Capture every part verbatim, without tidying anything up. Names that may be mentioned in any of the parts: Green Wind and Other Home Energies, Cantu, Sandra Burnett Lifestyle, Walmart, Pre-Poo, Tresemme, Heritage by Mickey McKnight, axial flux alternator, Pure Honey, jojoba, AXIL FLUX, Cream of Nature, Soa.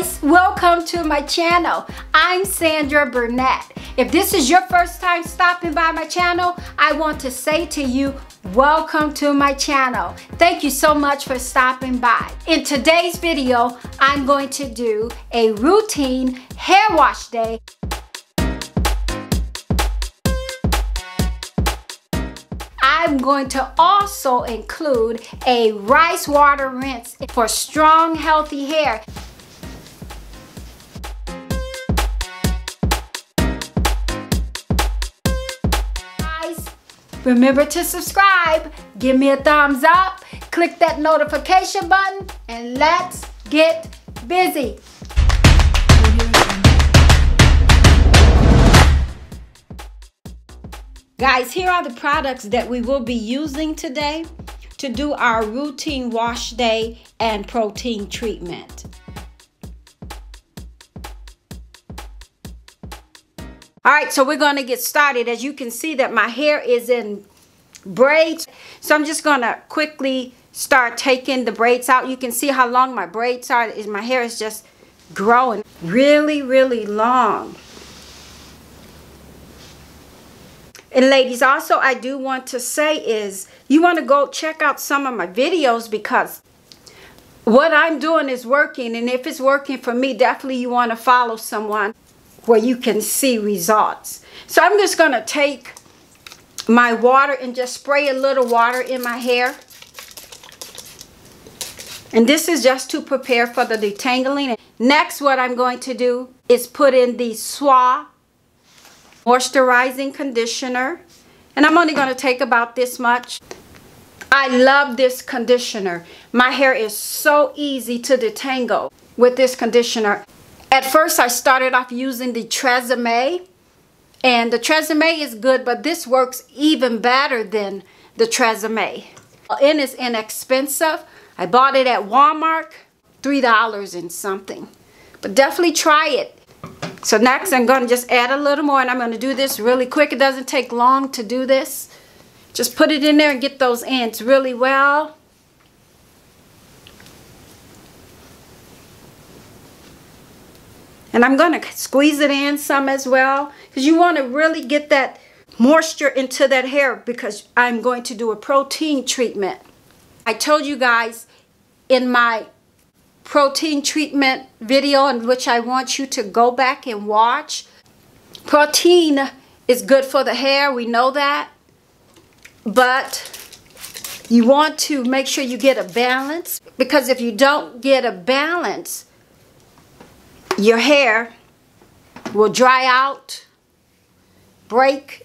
guys, welcome to my channel. I'm Sandra Burnett. If this is your first time stopping by my channel, I want to say to you, welcome to my channel. Thank you so much for stopping by. In today's video, I'm going to do a routine hair wash day. I'm going to also include a rice water rinse for strong, healthy hair. Guys, remember to subscribe, give me a thumbs up, click that notification button, and let's get busy. Guys, here are the products that we will be using today to do our routine wash day and protein treatment. All right, so we're gonna get started. As you can see that my hair is in braids. So I'm just gonna quickly start taking the braids out. You can see how long my braids are. My hair is just growing really, really long. And ladies, also I do want to say is you want to go check out some of my videos, because what I'm doing is working, and if it's working for me, definitely you want to follow someone where you can see results. So I'm just going to take my water and just spray a little water in my hair. And this is just to prepare for the detangling. Next, what I'm going to do is put in the Soa moisturizing conditioner, and I'm only going to take about this much. I love this conditioner. My hair is so easy to detangle with this conditioner. At first I started off using the Tresemme, and the Tresemme is good, but this works even better than the Tresemme. And it's inexpensive. I bought it at Walmart, three dollars and something, but definitely try it. So next I'm going to just add a little more, and I'm going to do this really quick. It doesn't take long to do this. Just put it in there and get those ends really well. And I'm going to squeeze it in some as well, because you want to really get that moisture into that hair, because I'm going to do a protein treatment. I told you guys in my protein treatment video, in which I want you to go back and watch. Protein is good for the hair, we know that, but you want to make sure you get a balance, because if you don't get a balance, your hair will dry out, break,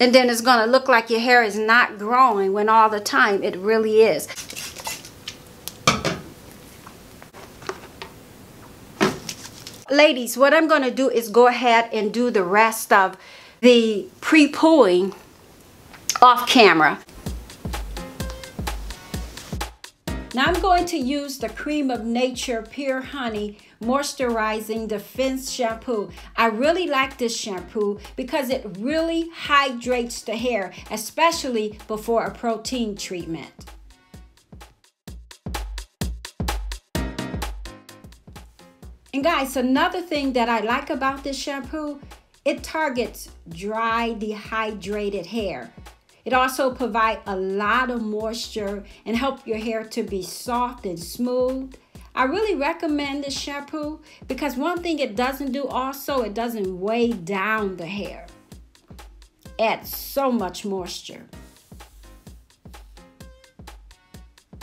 and then it's going to look like your hair is not growing, when all the time it really is. Ladies, what I'm going to do is go ahead and do the rest of the pre-pooling off camera. Now I'm going to use the Cream of Nature Pure Honey Moisturizing Defense Shampoo. I really like this shampoo because it really hydrates the hair, especially before a protein treatment. And guys, another thing that I like about this shampoo, it targets dry, dehydrated hair. It also provides a lot of moisture and helps your hair to be soft and smooth. I really recommend this shampoo, because one thing it doesn't do also, it doesn't weigh down the hair. Adds so much moisture.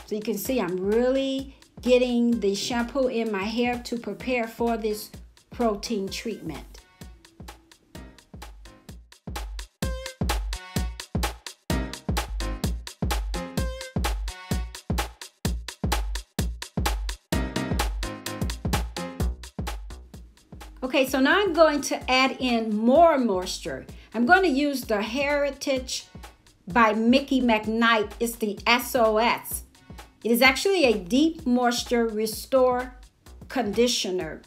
So you can see I'm really getting the shampoo in my hair to prepare for this protein treatment. Okay, so now I'm going to add in more moisture. I'm going to use the Heritage by Mickey McKnight. It's the S O S. It is actually a deep moisture restore conditioner,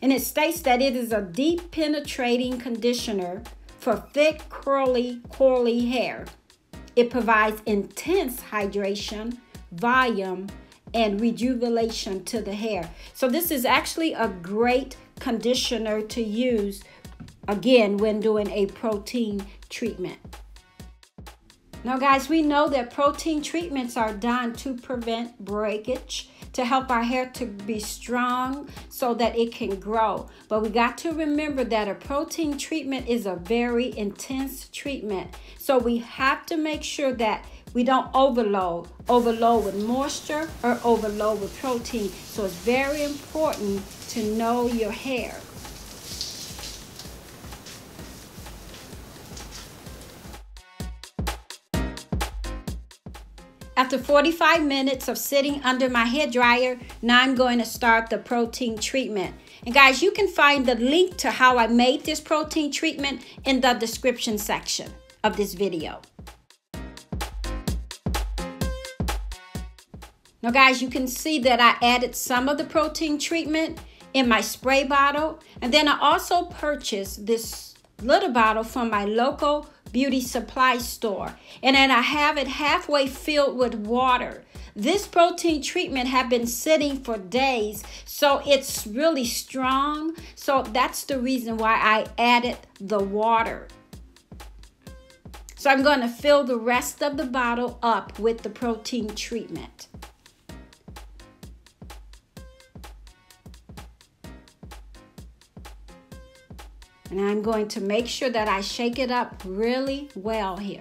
and it states that it is a deep penetrating conditioner for thick, curly, coily hair. It provides intense hydration, volume, and rejuvenation to the hair. So this is actually a great conditioner to use, again, when doing a protein treatment. Now guys, we know that protein treatments are done to prevent breakage, to help our hair to be strong so that it can grow. But we got to remember that a protein treatment is a very intense treatment. So we have to make sure that we don't overload, overload with moisture or overload with protein. So it's very important to know your hair. After forty-five minutes of sitting under my hair dryer, now I'm going to start the protein treatment. And guys, you can find the link to how I made this protein treatment in the description section of this video. Now guys, you can see that I added some of the protein treatment in my spray bottle. And then I also purchased this little bottle from my local beauty supply store, and then I have it halfway filled with water. This protein treatment have been sitting for days, so it's really strong. So that's the reason why I added the water. So I'm going to fill the rest of the bottle up with the protein treatment. And I'm going to make sure that I shake it up really well here.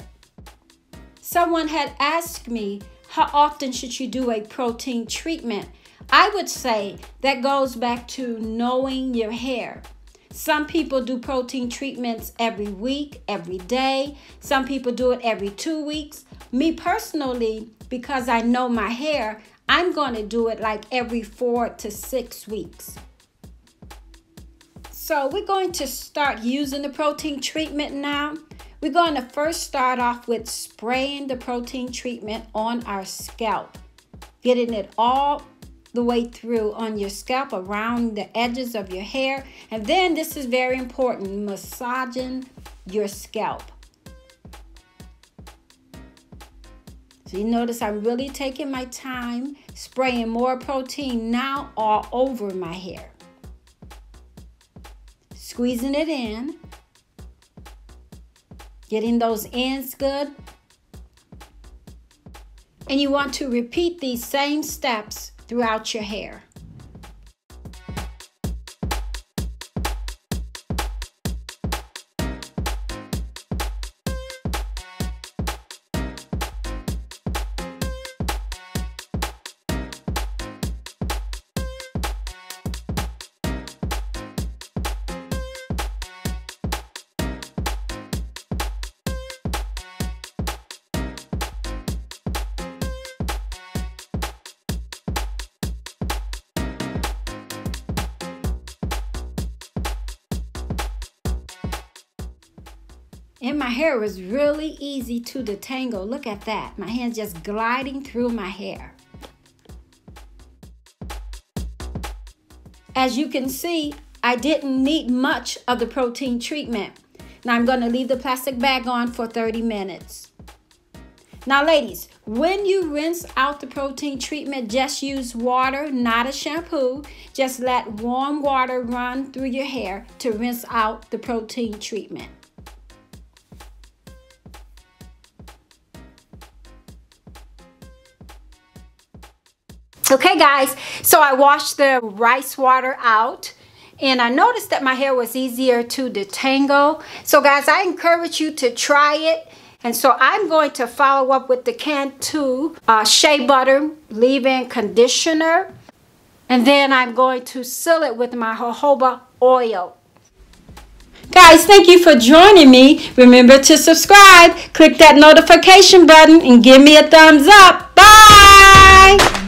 Someone had asked me, how often should you do a protein treatment? I would say that goes back to knowing your hair. Some people do protein treatments every week, every day. Some people do it every two weeks. Me personally, because I know my hair, I'm going to do it like every four to six weeks. So we're going to start using the protein treatment now. We're going to first start off with spraying the protein treatment on our scalp, getting it all the way through on your scalp, around the edges of your hair. And then this is very important, massaging your scalp. So you notice I'm really taking my time, spraying more protein now all over my hair. Squeezing it in, getting those ends good. And you want to repeat these same steps throughout your hair. And my hair was really easy to detangle. Look at that. My hands just gliding through my hair. As you can see, I didn't need much of the protein treatment. Now I'm going to leave the plastic bag on for thirty minutes. Now ladies, when you rinse out the protein treatment, just use water, not a shampoo. Just let warm water run through your hair to rinse out the protein treatment. Okay guys, so I washed the rice water out and I noticed that my hair was easier to detangle. So guys, I encourage you to try it. And so I'm going to follow up with the Cantu uh, Shea Butter Leave-In Conditioner. And then I'm going to seal it with my jojoba oil. Guys, thank you for joining me. Remember to subscribe, click that notification button, and give me a thumbs up. Bye!